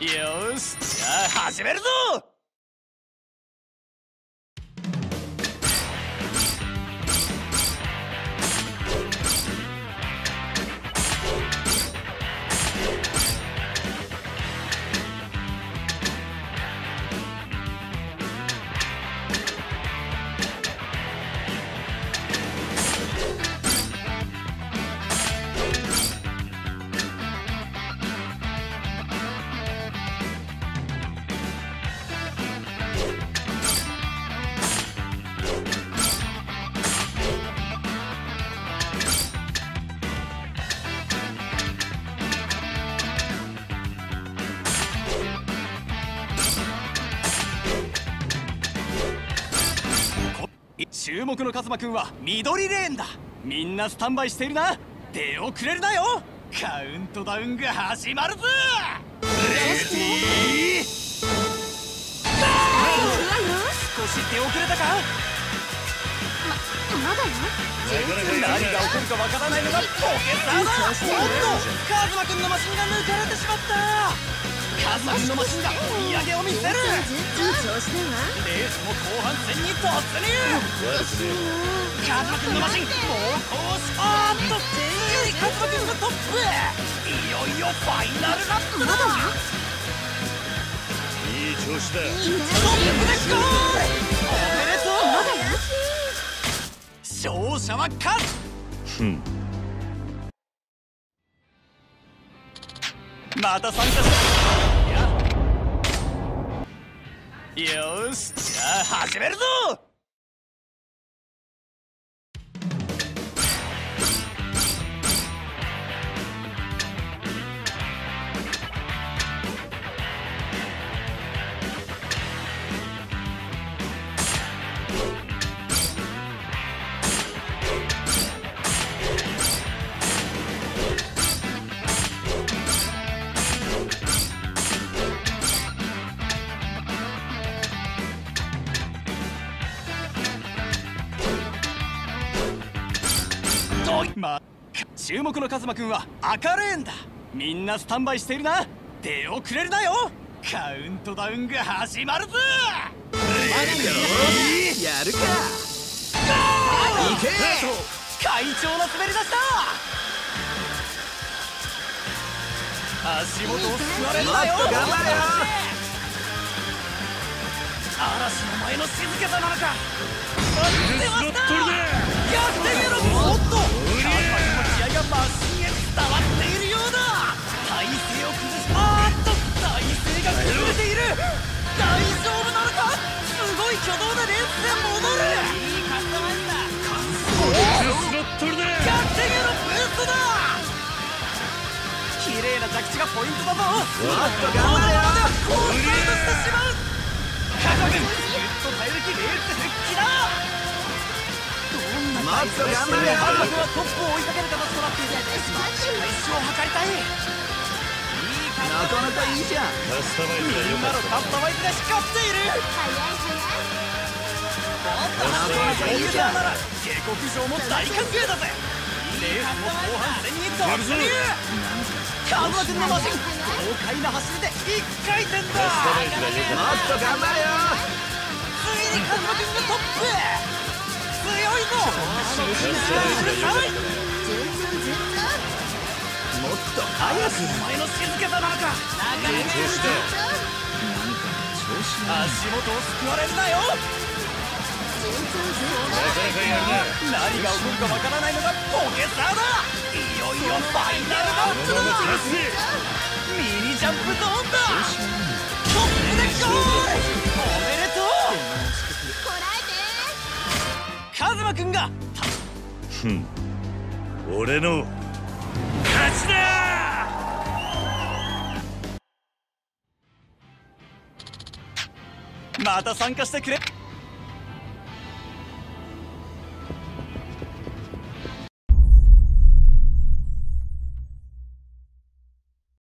よし、じゃあ始めるぞ。注目のカズマくんは緑レーンだ。みんなスタンバイしているな。出遅れるなよ。カウントダウンが始まるぞ。レディーゴー。少し出遅れたか。まだよ。何が起こるかわからないのがポケサーだ。おっと、カズマくんのマシンが抜かれてしまった。カズマくんのマシンが追い上げを見せる。レースも後半戦に突入。カズマくんのマシン猛攻し、あっとカズマくんがトップ。いよいよファイナルラップだ。いい調子だ。トップでゴール。おめでとう。勝者はカズ。また参加した。よし、じゃあ始めるぞ。注目のカズマくんは赤レーンだ。みんなスタンバイしているな。出遅れるなよ。カウントダウンが始まるぞ。やるか。行け。快調な滑り出しだ。足元を吸われるなよ。頑張れよ。嵐の前の静けさなのか。待ってました。逆転へのゴール。マシンへ伝わっているようだ。体勢を崩し、あっと体勢が崩れている。大丈夫なのか。すごい挙動でレースへ戻る。いいカスタマイズだ。逆転へのブーストだ。綺麗な着地がポイントだぞ。このままではコースアウトしてしまう。カズマ君、ずっと耐え抜きレース復帰だ。まずはトップを追いかける形となっていて、しっかり開始を図りたい。なかなかいいじゃん。カスタマイズがよかった。カスタマイズが光っている。なかなかいいじゃん。下克上も大歓迎だぜ。レースも後半戦に突入。カズマ君のマシン、豪快な走りで1回転だ。もっと頑張れよ。ついにカズマ君がトップへ。強いぞ。もっと早く。お前の静けさなのか。足元を救われるなよ。何が起こるかわからないのがポケサーだ。いよいよファイナルマッチだ。ミニジャンプゾーンだ。トップでゴール。おめでとう。カズマくんが俺の勝ちだ。また参加してくれ。